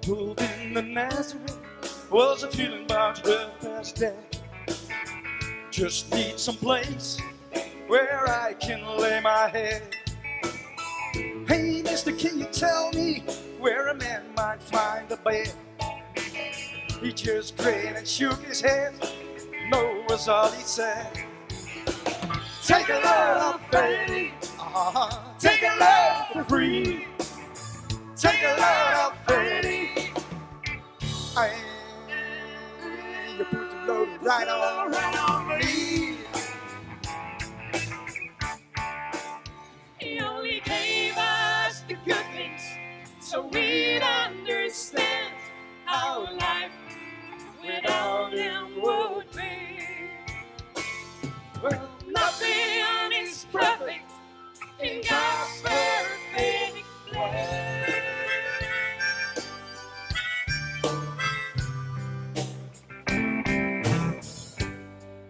told in the Nazareth was a feeling about her past death. Just need some place where I can lay my head. Hey, mister, can you tell me where a man might find a bed? He just grinned and shook his head. No was all he said. Take a love, baby. Take a love for free. Take a love, baby. Aye. You put the load right on me. He only gave us the good things so we'd understand how life without him would be. Well, nothing is perfect in God's perfect plan.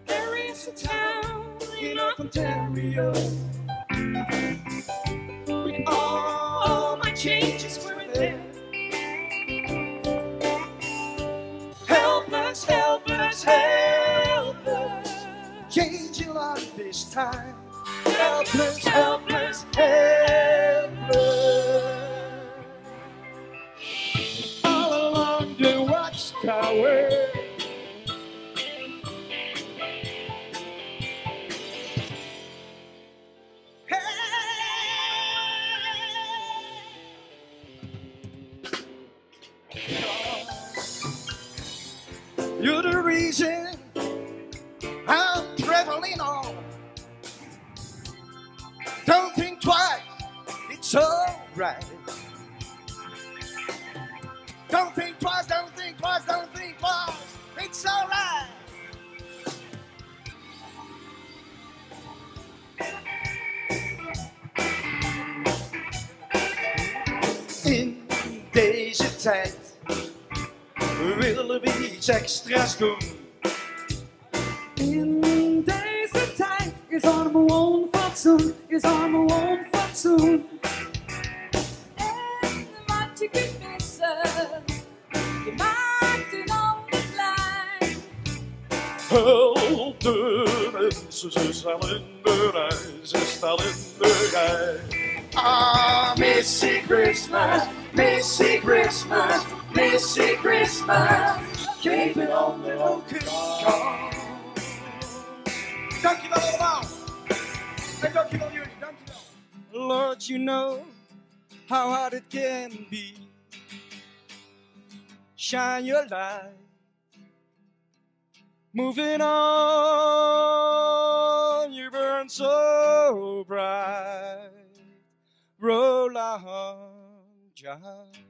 There is a town in North Ontario with all my changes were there. Helpless, helpless, helpless, changing life this time. Helpless, helpless, helpless. All along the watchtower. You're the reason I'm traveling on. Don't think twice, it's alright. Don't think twice, don't think twice, don't think twice, it's alright. In deze tijd willen we iets extra's doen. In deze tijd is arme woon fatsoen, is arme woon fatsoen. En wat je kunt missen, je maakt een ander blij. Help de mensen, ze staan in de rij, ze staan in de rij. Ah, Missie X-Mas, Missie X-Mas, Missie X-Mas. Geef het om de hoekje. Dankjewel allemaal. En dankjewel jullie, dankjewel. Lord, you know how hard it can be. Shine your light. Moving on, you burn so bright. Roll on, John.